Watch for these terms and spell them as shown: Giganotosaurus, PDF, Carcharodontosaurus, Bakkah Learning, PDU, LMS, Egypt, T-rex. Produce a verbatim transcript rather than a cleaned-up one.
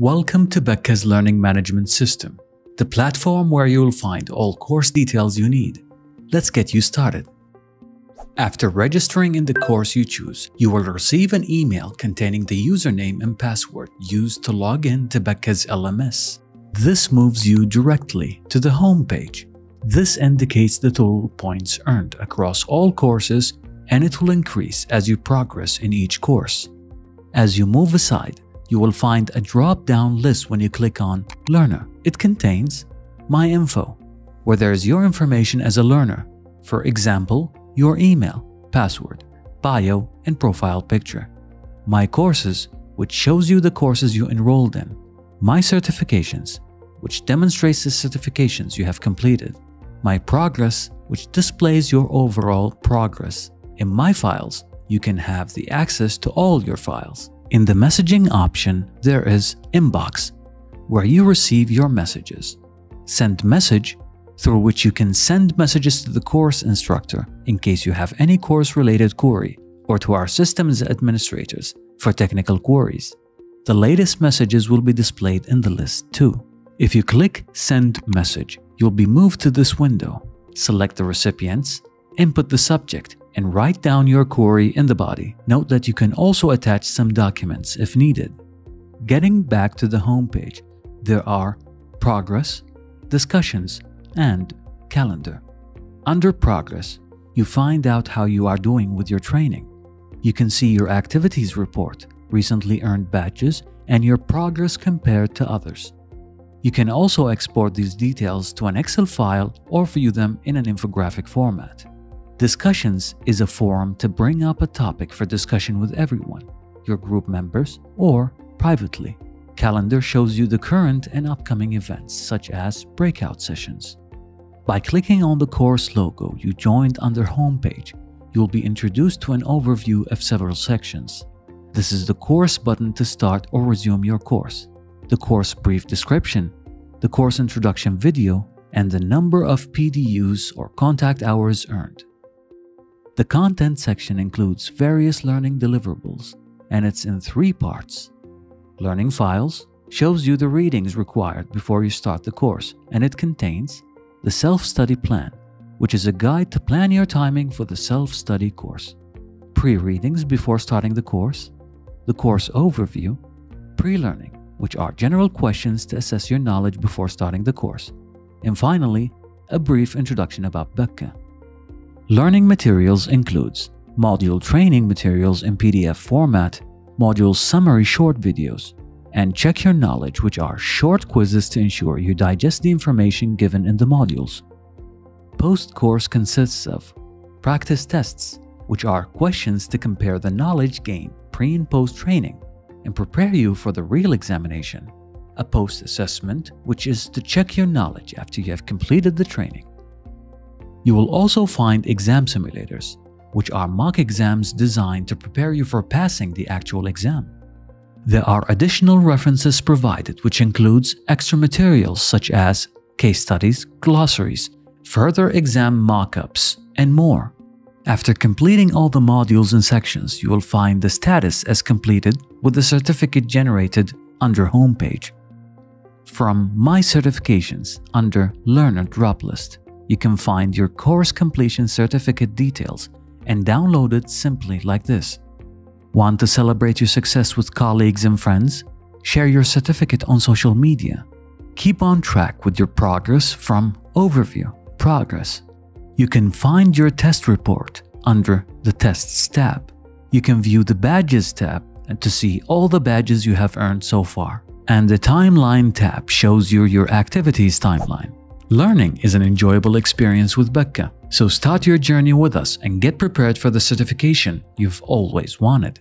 Welcome to Bakkah's Learning Management System, the platform where you'll find all course details you need. Let's get you started. After registering in the course you choose, you will receive an email containing the username and password used to log in to Bakkah's L M S. This moves you directly to the home page. This indicates the total points earned across all courses, and it will increase as you progress in each course. As you move aside, you will find a drop-down list when you click on Learner. It contains My Info, where there is your information as a learner. For example, your email, password, bio, and profile picture. My Courses, which shows you the courses you enrolled in. My Certifications, which demonstrates the certifications you have completed. My Progress, which displays your overall progress. In My Files, you can have the access to all your files. In the messaging option, there is Inbox, where you receive your messages. Send Message, through which you can send messages to the course instructor in case you have any course-related query, or to our systems administrators for technical queries. The latest messages will be displayed in the list too. If you click Send Message, you'll be moved to this window. Select the recipients, input the subject, and write down your query in the body. Note that you can also attach some documents if needed. Getting back to the home page, there are Progress, Discussions, and Calendar. Under Progress, you find out how you are doing with your training. You can see your activities report, recently earned badges, and your progress compared to others. You can also export these details to an Excel file or view them in an infographic format. Discussions is a forum to bring up a topic for discussion with everyone, your group members, or privately. Calendar shows you the current and upcoming events, such as breakout sessions. By clicking on the course logo you joined under Homepage, you will be introduced to an overview of several sections. This is the Course button to start or resume your course, the course brief description, the course introduction video, and the number of P D Us or contact hours earned. The content section includes various learning deliverables, and it's in three parts. Learning Files shows you the readings required before you start the course, and it contains the Self-Study Plan, which is a guide to plan your timing for the self-study course, pre-readings before starting the course, the course overview, pre-learning, which are general questions to assess your knowledge before starting the course, and finally, a brief introduction about Bakkah. Learning materials includes module training materials in P D F format, module summary short videos, and Check Your Knowledge, which are short quizzes to ensure you digest the information given in the modules. Post-course consists of practice tests, which are questions to compare the knowledge gained pre- and post-training and prepare you for the real examination. A post-assessment, which is to check your knowledge after you have completed the training. You will also find exam simulators, which are mock exams designed to prepare you for passing the actual exam. There are additional references provided, which includes extra materials such as case studies, glossaries, further exam mock-ups, and more. After completing all the modules and sections, you will find the status as completed with the certificate generated under Homepage. From My Certifications, under Learner drop list, you can find your course completion certificate details and download it simply like this. Want to celebrate your success with colleagues and friends? Share your certificate on social media. Keep on track with your progress from Overview, Progress. You can find your test report under the Tests tab. You can view the Badges tab and to see all the badges you have earned so far. And the Timeline tab shows you your activities timeline. Learning is an enjoyable experience with Bakkah, so start your journey with us and get prepared for the certification you've always wanted.